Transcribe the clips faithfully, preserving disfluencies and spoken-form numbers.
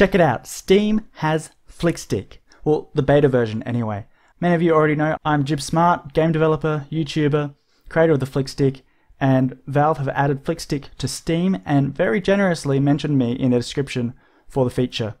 Check it out, Steam has Flick Stick, well, the beta version anyway. Many of you already know I'm Jib Smart, game developer, YouTuber, creator of the Flick Stick, and Valve have added Flick Stick to Steam and very generously mentioned me in their description for the feature.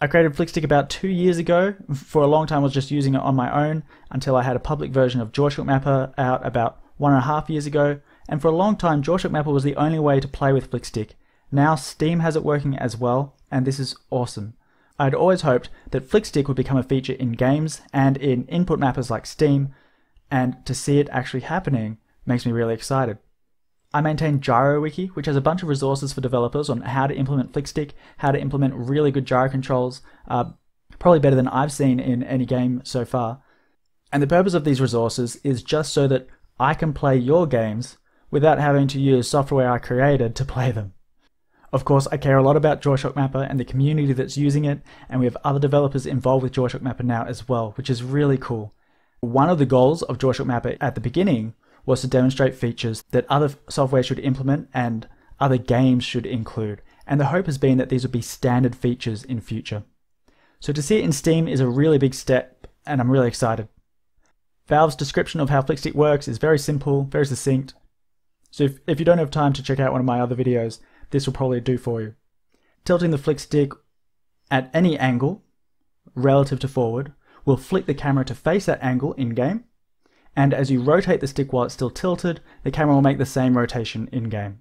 I created Flick Stick about two years ago. For a long time I was just using it on my own until I had a public version of JoyShockMapper out about one and a half years ago, and for a long time JoyShockMapper was the only way to play with Flick Stick. Now Steam has it working as well, and this is awesome. I had always hoped that Flick Stick would become a feature in games and in input mappers like Steam, and to see it actually happening makes me really excited. I maintain GyroWiki, which has a bunch of resources for developers on how to implement Flick Stick, how to implement really good gyro controls, uh, probably better than I've seen in any game so far. And the purpose of these resources is just so that I can play your games without having to use software I created to play them. Of course, I care a lot about JoyShockMapper and the community that's using it, and we have other developers involved with JoyShockMapper now as well, which is really cool. One of the goals of JoyShockMapper at the beginning was to demonstrate features that other software should implement and other games should include, and the hope has been that these would be standard features in future. So to see it in Steam is a really big step, and I'm really excited. Valve's description of how Flick Stick works is very simple, very succinct, so if, if you don't have time to check out one of my other videos, this will probably do for you. Tilting the Flick Stick at any angle relative to forward will flick the camera to face that angle in-game, and as you rotate the stick while it's still tilted, the camera will make the same rotation in-game.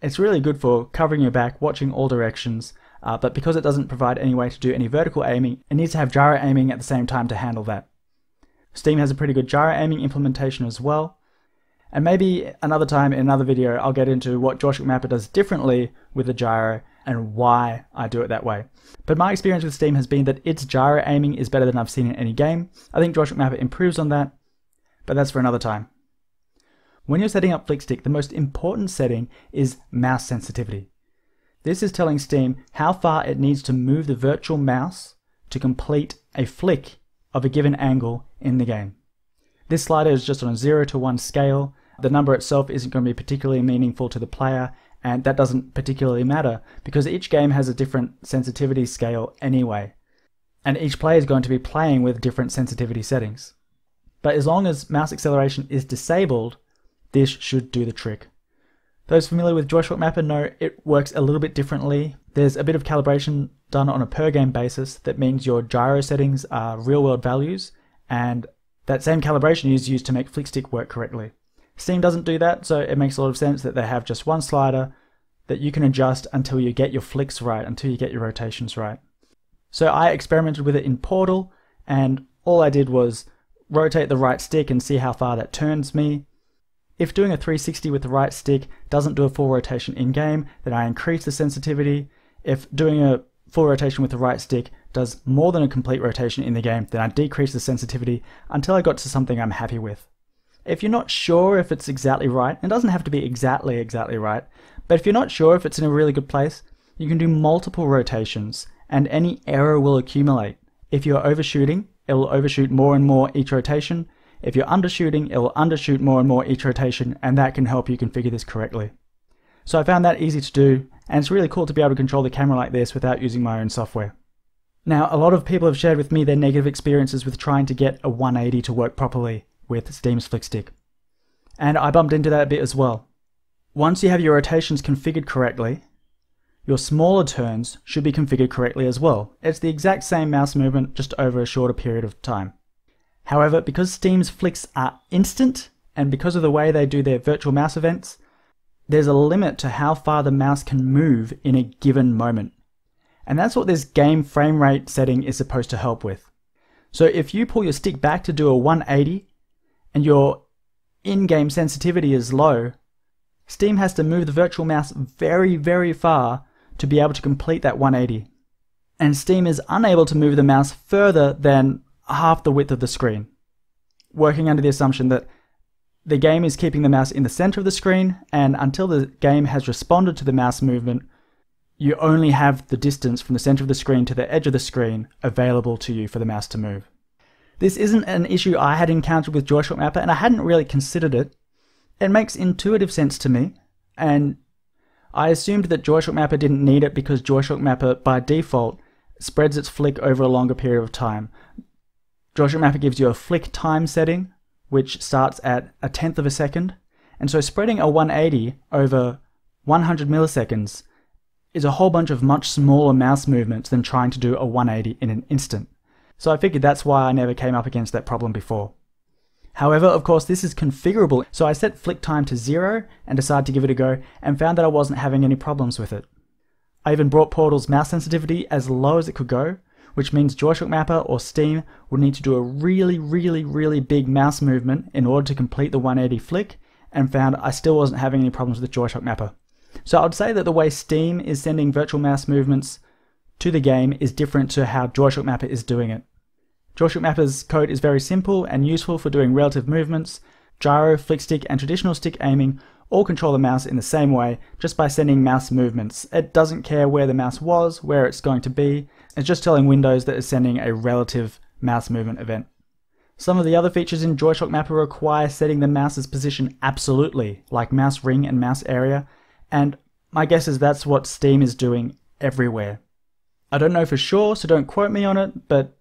It's really good for covering your back, watching all directions, uh, but because it doesn't provide any way to do any vertical aiming, it needs to have gyro aiming at the same time to handle that. Steam has a pretty good gyro aiming implementation as well, and maybe another time in another video I'll get into what JoyShockMapper does differently with the gyro and why I do it that way. But my experience with Steam has been that its gyro aiming is better than I've seen in any game. I think JoyShockMapper improves on that, but that's for another time. When you're setting up Flick Stick, the most important setting is mouse sensitivity. This is telling Steam how far it needs to move the virtual mouse to complete a flick of a given angle in the game. This slider is just on a zero to one scale. The number itself isn't going to be particularly meaningful to the player, and that doesn't particularly matter because each game has a different sensitivity scale anyway, and each player is going to be playing with different sensitivity settings. But as long as mouse acceleration is disabled, this should do the trick. Those familiar with JoyShockMapper know it works a little bit differently. There's a bit of calibration done on a per game basis. That means your gyro settings are real world values, and that same calibration is used to make Flick Stick work correctly. Steam doesn't do that, so it makes a lot of sense that they have just one slider that you can adjust until you get your flicks right, until you get your rotations right. So I experimented with it in Portal, and all I did was rotate the right stick and see how far that turns me. If doing a three sixty with the right stick doesn't do a full rotation in game, then I increase the sensitivity. If doing a full rotation with the right stick does more than a complete rotation in the game, then I decrease the sensitivity until I got to something I'm happy with. If you're not sure if it's exactly right, it doesn't have to be exactly exactly right, but if you're not sure if it's in a really good place, you can do multiple rotations and any error will accumulate. If you're overshooting, it'll overshoot more and more each rotation. If you're undershooting, it'll undershoot more and more each rotation, and that can help you configure this correctly. So I found that easy to do, and it's really cool to be able to control the camera like this without using my own software. Now, a lot of people have shared with me their negative experiences with trying to get a one eighty to work properly with Steam's Flick Stick, and I bumped into that a bit as well. Once you have your rotations configured correctly, your smaller turns should be configured correctly as well. It's the exact same mouse movement, just over a shorter period of time. However, because Steam's flicks are instant, and because of the way they do their virtual mouse events, there's a limit to how far the mouse can move in a given moment. And that's what this game frame rate setting is supposed to help with. So if you pull your stick back to do a one eighty, and your in-game sensitivity is low, Steam has to move the virtual mouse very, very far to be able to complete that one eighty, and Steam is unable to move the mouse further than half the width of the screen, working under the assumption that the game is keeping the mouse in the center of the screen, and until the game has responded to the mouse movement, you only have the distance from the center of the screen to the edge of the screen available to you for the mouse to move. This isn't an issue I had encountered with JoyShockMapper, and I hadn't really considered it. It makes intuitive sense to me, and I assumed that JoyShockMapper didn't need it because JoyShockMapper, by default, spreads its flick over a longer period of time. JoyShockMapper gives you a flick time setting, which starts at a tenth of a second, and so spreading a one eighty over one hundred milliseconds is a whole bunch of much smaller mouse movements than trying to do a one eighty in an instant. So I figured that's why I never came up against that problem before. However, of course, this is configurable, so I set flick time to zero and decided to give it a go and found that I wasn't having any problems with it. I even brought Portal's mouse sensitivity as low as it could go, which means JoyShockMapper or Steam would need to do a really, really, really big mouse movement in order to complete the one eighty flick, and found I still wasn't having any problems with JoyShockMapper. So I would say that the way Steam is sending virtual mouse movements to the game is different to how JoyShockMapper is doing it. JoyShockMapper's code is very simple and useful for doing relative movements. Gyro, flick stick, and traditional stick aiming all control the mouse in the same way, just by sending mouse movements. It doesn't care where the mouse was, where it's going to be. It's just telling Windows that it's sending a relative mouse movement event. Some of the other features in JoyShockMapper require setting the mouse's position absolutely, like mouse ring and mouse area, and my guess is that's what Steam is doing everywhere. I don't know for sure, so don't quote me on it, but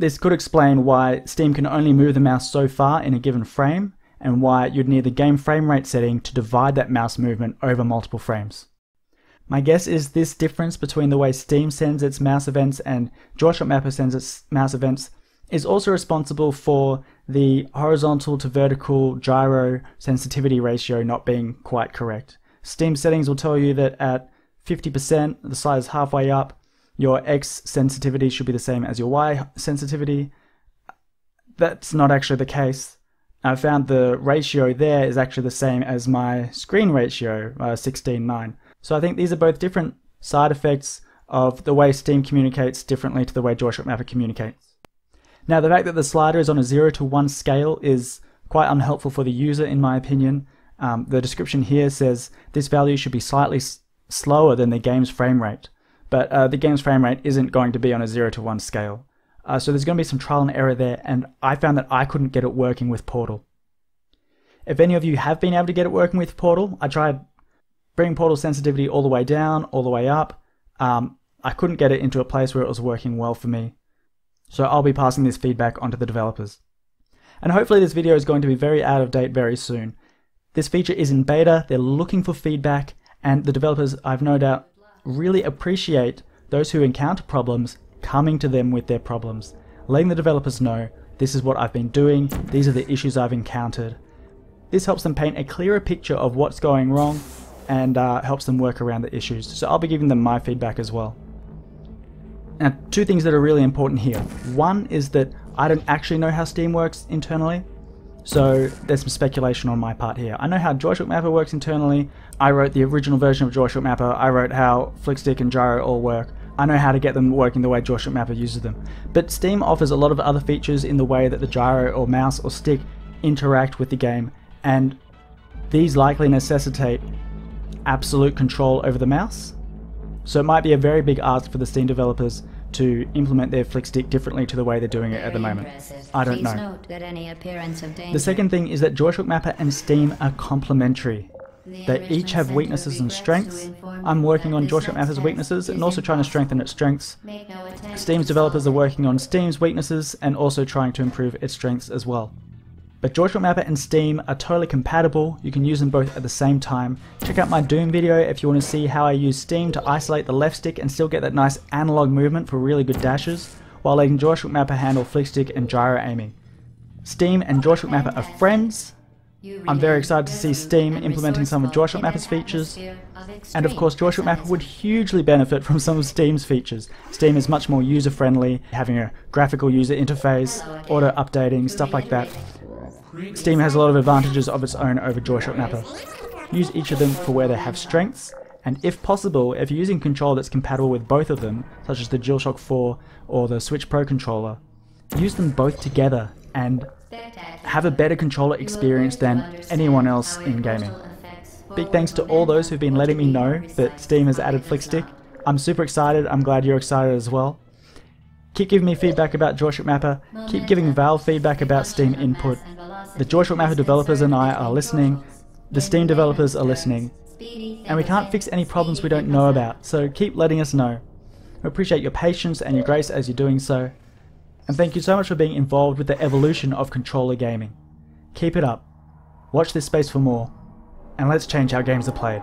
this could explain why Steam can only move the mouse so far in a given frame, and why you'd need the game frame rate setting to divide that mouse movement over multiple frames. My guess is this difference between the way Steam sends its mouse events and JoyShockMapper sends its mouse events is also responsible for the horizontal to vertical gyro sensitivity ratio not being quite correct. Steam settings will tell you that at fifty percent, the slide is halfway up, your X sensitivity should be the same as your Y sensitivity. That's not actually the case. I found the ratio there is actually the same as my screen ratio, uh, sixteen nine. So I think these are both different side effects of the way Steam communicates differently to the way JoyShockMapper communicates. Now, the fact that the slider is on a zero to one scale is quite unhelpful for the user, in my opinion. Um, the description here says this value should be slightly s slower than the game's frame rate, but uh, the game's frame rate isn't going to be on a zero to one scale. Uh, so there's going to be some trial and error there, and I found that I couldn't get it working with Portal. If any of you have been able to get it working with Portal, I tried bringing Portal sensitivity all the way down, all the way up. Um, I couldn't get it into a place where it was working well for me. So I'll be passing this feedback onto the developers. And hopefully this video is going to be very out of date very soon. This feature is in beta, they're looking for feedback, and the developers, I've no doubt, really appreciate those who encounter problems coming to them with their problems, letting the developers know, this is what I've been doing, these are the issues I've encountered. This helps them paint a clearer picture of what's going wrong, and uh, helps them work around the issues. So I'll be giving them my feedback as well. Now, two things that are really important here. One is that I don't actually know how Steam works internally, so there's some speculation on my part here. I know how JoyShockMapper works internally. I wrote the original version of JoyShockMapper. I wrote how Flick Stick and Gyro all work. I know how to get them working the way JoyShockMapper uses them. But Steam offers a lot of other features in the way that the gyro or mouse or stick interact with the game, and these likely necessitate absolute control over the mouse. So it might be a very big ask for the Steam developers to implement their flick stick differently to the way they're doing it at the moment. I don't know. The second thing is that JoyShockMapper and Steam are complementary. They each have weaknesses and strengths. I'm working on JoyShockMapper's weaknesses and also trying to strengthen its strengths. Steam's developers are working on Steam's weaknesses and also trying to improve its strengths as well. But JoyShockMapper and Steam are totally compatible, you can use them both at the same time. Check out my Doom video if you want to see how I use Steam to isolate the left stick and still get that nice analog movement for really good dashes, while letting JoyShockMapper handle flick stick and gyro aiming. Steam and JoyShockMapper are friends. I'm very excited to see Steam implementing some of JoyShockMapper's features, and of course JoyShockMapper would hugely benefit from some of Steam's features. Steam is much more user friendly, having a graphical user interface, auto updating, stuff like that. Steam has a lot of advantages of its own over JoyShockMapper. Use each of them for where they have strengths, and if possible, if you're using control that's compatible with both of them, such as the DualShock four or the Switch Pro controller, use them both together and have a better controller experience than anyone else in gaming. Big thanks to all those who've been letting me know that Steam has added Flick Stick. I'm super excited, I'm glad you're excited as well. Keep giving me feedback about JoyShockMapper, keep giving Valve feedback about Steam input. The JoyShockMapper developers and I are listening, the Steam developers are listening, and we can't fix any problems we don't know about, so keep letting us know. We appreciate your patience and your grace as you're doing so, and thank you so much for being involved with the evolution of controller gaming. Keep it up, watch this space for more, and let's change how games are played.